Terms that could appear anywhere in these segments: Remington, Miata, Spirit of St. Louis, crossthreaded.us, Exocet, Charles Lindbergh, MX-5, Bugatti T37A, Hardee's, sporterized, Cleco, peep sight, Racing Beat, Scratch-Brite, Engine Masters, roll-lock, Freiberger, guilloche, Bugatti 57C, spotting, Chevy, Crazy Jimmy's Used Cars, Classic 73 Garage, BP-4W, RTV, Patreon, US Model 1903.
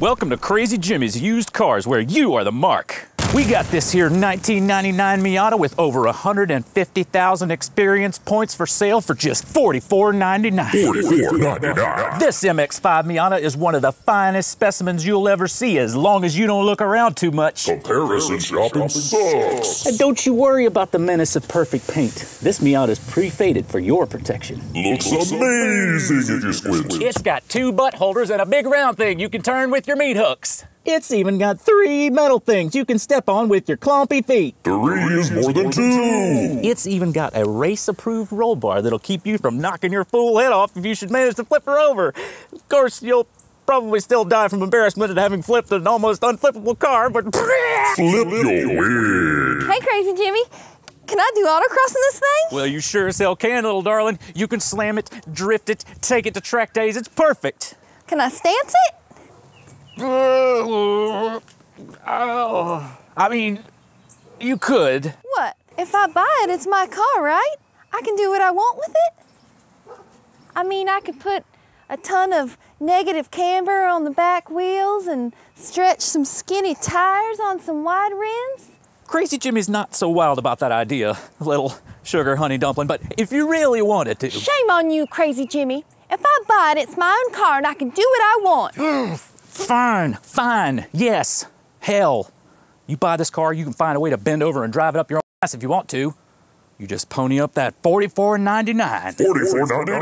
Welcome to Crazy Jimmy's Used Cars, where you are the mark. We got this here 1999 Miata with over 150,000 experience points for sale for just $44.99. $44.99. This MX-5 Miata is one of the finest specimens you'll ever see as long as you don't look around too much. Comparison shopping sucks. And don't you worry about the menace of perfect paint. This Miata is pre-faded for your protection. Looks amazing if you squint. It's got two butt holders and a big round thing you can turn with your meat hooks. It's even got three metal things you can step on with your clompy feet. Three is more than two. It's even got a race-approved roll bar that'll keep you from knocking your fool head off if you should manage to flip her over. Of course, you'll probably still die from embarrassment at having flipped an almost unflippable car, but... Flip your wig. Hey, Crazy Jimmy. Can I do autocross in this thing? Well, you sure as hell can, little darling. You can slam it, drift it, take it to track days. It's perfect. Can I stance it? I mean, you could. What? If I buy it, it's my car, right? I can do what I want with it? I mean, I could put a ton of negative camber on the back wheels and stretch some skinny tires on some wide rims. Crazy Jimmy's not so wild about that idea, little sugar honey dumpling, but if you really wanted to... Shame on you, Crazy Jimmy. If I buy it, it's my own car and I can do what I want. Fine, fine, yes, hell. You buy this car, you can find a way to bend over and drive it up your own ass if you want to. You just pony up that $44.99. $44.99!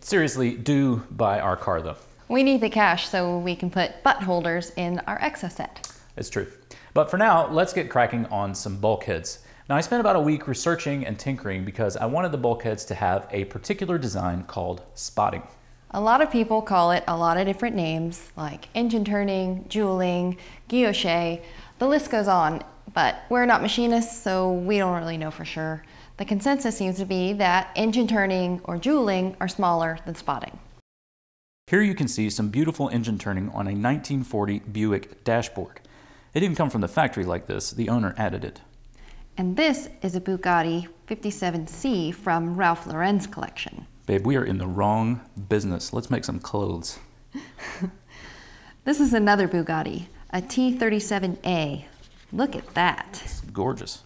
Seriously, do buy our car, though. We need the cash so we can put butt holders in our Exocet. It's true. But for now, let's get cracking on some bulkheads. Now, I spent about a week researching and tinkering because I wanted the bulkheads to have a particular design called spotting. A lot of people call it a lot of different names like engine turning, juuling, guilloche, the list goes on, but we're not machinists, so we don't really know for sure. The consensus seems to be that engine turning or juuling are smaller than spotting. Here you can see some beautiful engine turning on a 1940 Buick dashboard. It didn't come from the factory like this, the owner added it. And this is a Bugatti 57C from Ralph Lauren's collection. Babe, we are in the wrong business. Let's make some clothes. This is another Bugatti, a T37A. Look at that. It's gorgeous.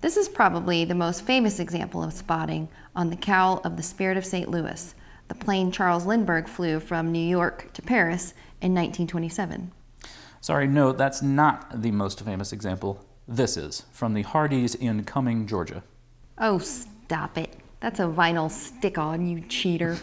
This is probably the most famous example of spotting on the cowl of the Spirit of St. Louis, the plane Charles Lindbergh flew from New York to Paris in 1927. Sorry, no, that's not the most famous example. This is from the Hardee's in Cumming, Georgia. Oh, stop it. That's a vinyl stick-on, you cheater.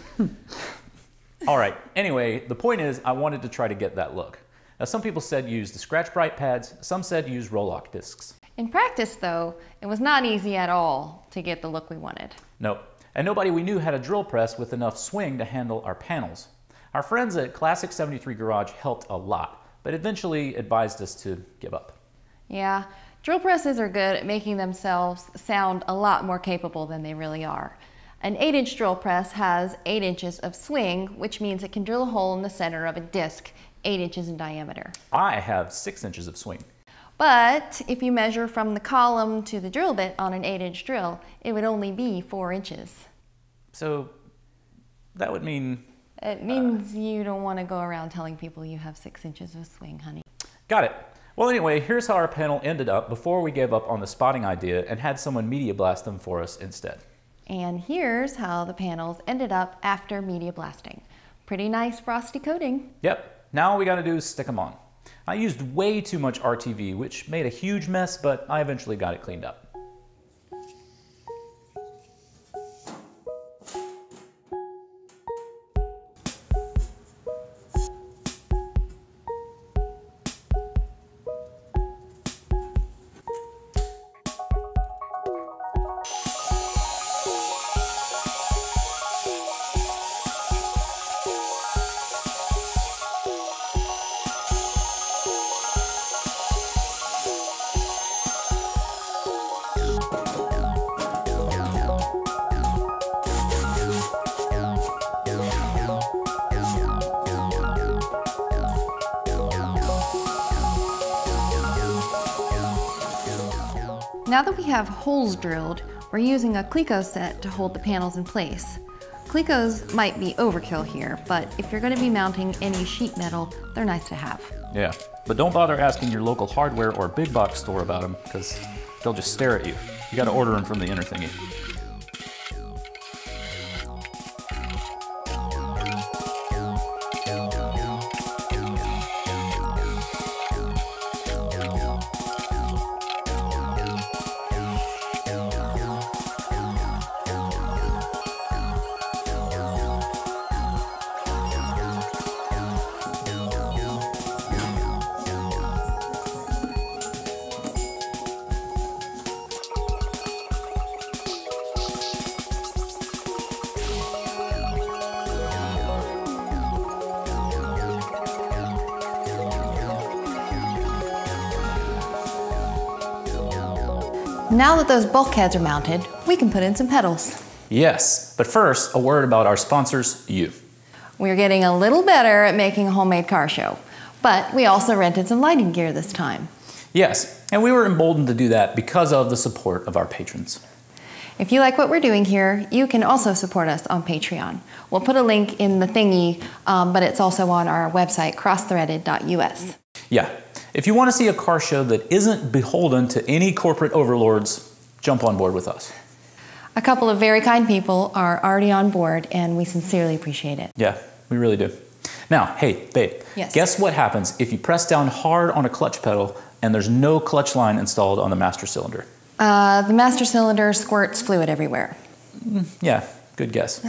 All right, anyway, the point is I wanted to try to get that look. Now, some people said use the Scratch-Brite pads, some said use roll-lock discs. In practice, though, it was not easy at all to get the look we wanted. Nope, and nobody we knew had a drill press with enough swing to handle our panels. Our friends at Classic 73 Garage helped a lot, but eventually advised us to give up. Yeah, drill presses are good at making themselves sound a lot more capable than they really are. An 8-inch drill press has 8 inches of swing, which means it can drill a hole in the center of a disc 8 inches in diameter. I have 6 inches of swing. But if you measure from the column to the drill bit on an 8-inch drill, it would only be 4 inches. So that would mean... It means you don't want to go around telling people you have 6 inches of swing, honey. Got it. Well, anyway, here's how our panel ended up before we gave up on the spotting idea and had someone media blast them for us instead. And here's how the panels ended up after media blasting. Pretty nice frosty coating. Yep. Now all we got to do is stick them on. I used way too much RTV, which made a huge mess, but I eventually got it cleaned up. Now that we have holes drilled, we're using a Cleco set to hold the panels in place. Clecos might be overkill here, but if you're going to be mounting any sheet metal, they're nice to have. Yeah, but don't bother asking your local hardware or big box store about them, because they'll just stare at you. You got to order them from the inner thingy. Now that those bulkheads are mounted, we can put in some pedals. Yes, but first, a word about our sponsors, you. We're getting a little better at making a homemade car show, but we also rented some lighting gear this time. Yes, and we were emboldened to do that because of the support of our patrons. If you like what we're doing here, you can also support us on Patreon. We'll put a link in the thingy, but it's also on our website, crossthreaded.us. Yeah. If you want to see a car show that isn't beholden to any corporate overlords, jump on board with us. A couple of very kind people are already on board, and we sincerely appreciate it. Yeah, we really do. Now, hey, babe, yes. Guess what happens if you press down hard on a clutch pedal and there's no clutch line installed on the master cylinder? The master cylinder squirts fluid everywhere. Yeah, good guess.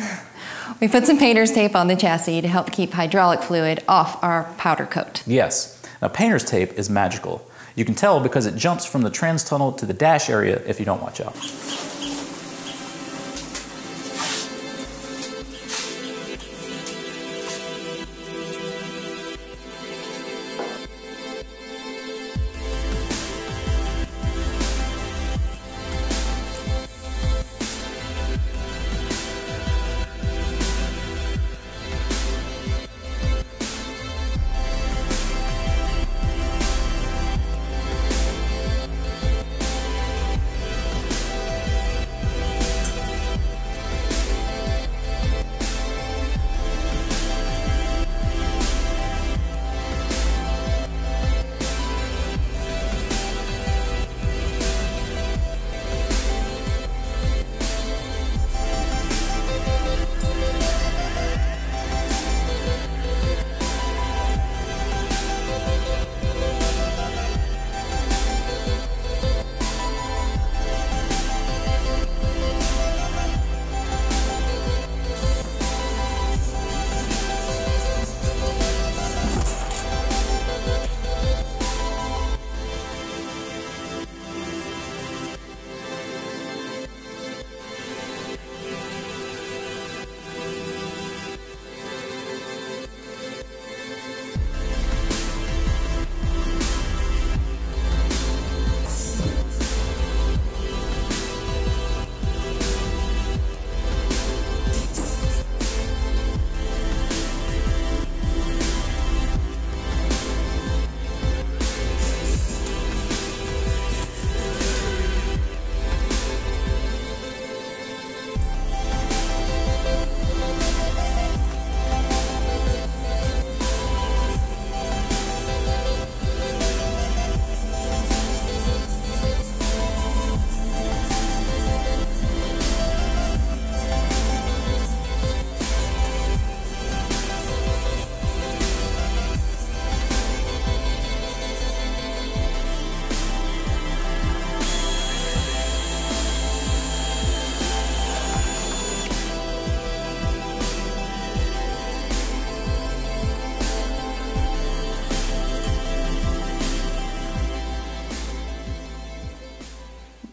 We put some painter's tape on the chassis to help keep hydraulic fluid off our powder coat. Yes. Now, painter's tape is magical. You can tell because it jumps from the trans tunnel to the dash area if you don't watch out.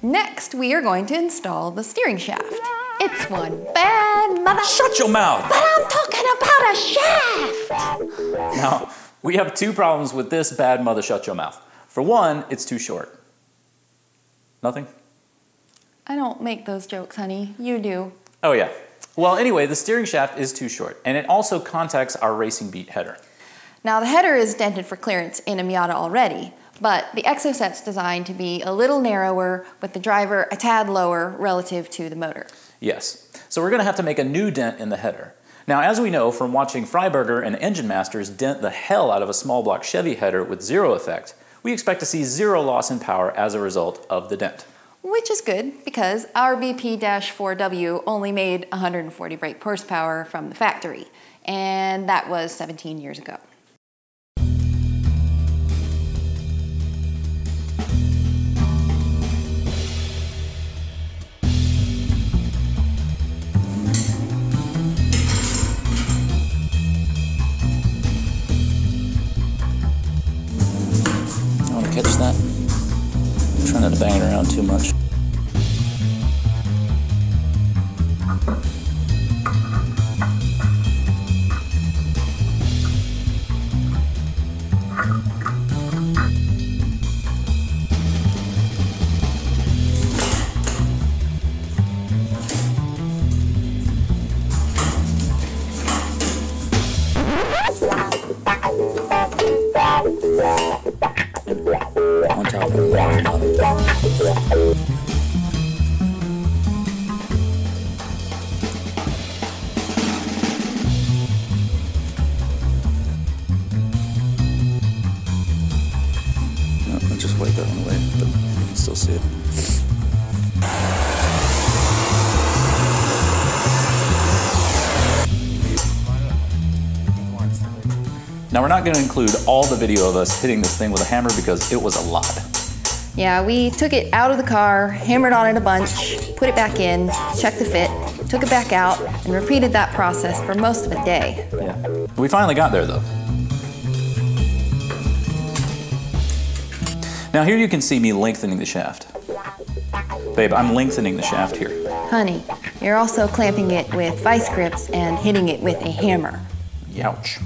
Next, we are going to install the steering shaft. It's one bad mother— Shut your mouth! But I'm talking about a shaft! Now, we have two problems with this bad mother shut your mouth. For one, it's too short. Nothing? I don't make those jokes, honey. You do. Oh yeah. Well, anyway, the steering shaft is too short, and it also contacts our Racing Beat header. Now, the header is dented for clearance in a Miata already, But the Exocet's designed to be a little narrower with the driver a tad lower relative to the motor. Yes, so we're going to have to make a new dent in the header. Now, as we know from watching Freiberger and Engine Masters dent the hell out of a small block Chevy header with zero effect, we expect to see zero loss in power as a result of the dent. Which is good, because our BP-4W only made 140 brake horsepower from the factory, and that was 17 years ago. I want to catch that. I'm trying not to bang it around too much. Now, we're not going to include all the video of us hitting this thing with a hammer because it was a lot. Yeah, we took it out of the car, hammered on it a bunch, put it back in, checked the fit, took it back out, and repeated that process for most of the day. Yeah. We finally got there, though. Now, here you can see me lengthening the shaft. Babe, I'm lengthening the shaft here. Honey, you're also clamping it with vice grips and hitting it with a hammer. Ouch.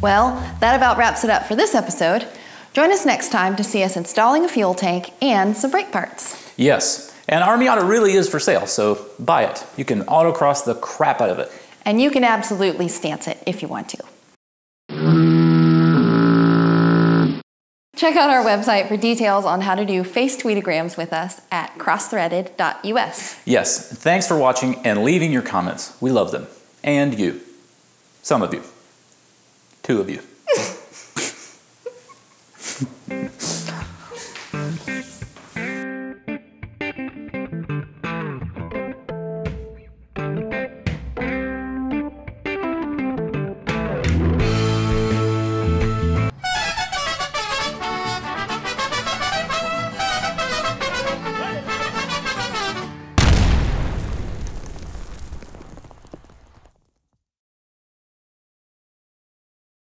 Well, that about wraps it up for this episode. Join us next time to see us installing a fuel tank and some brake parts. Yes, and our Miata really is for sale, so buy it. You can autocross the crap out of it. And you can absolutely stance it if you want to. Check out our website for details on how to do face tweetograms with us at crossthreaded.us. Yes, thanks for watching and leaving your comments. We love them. And you. Some of you. Two of you.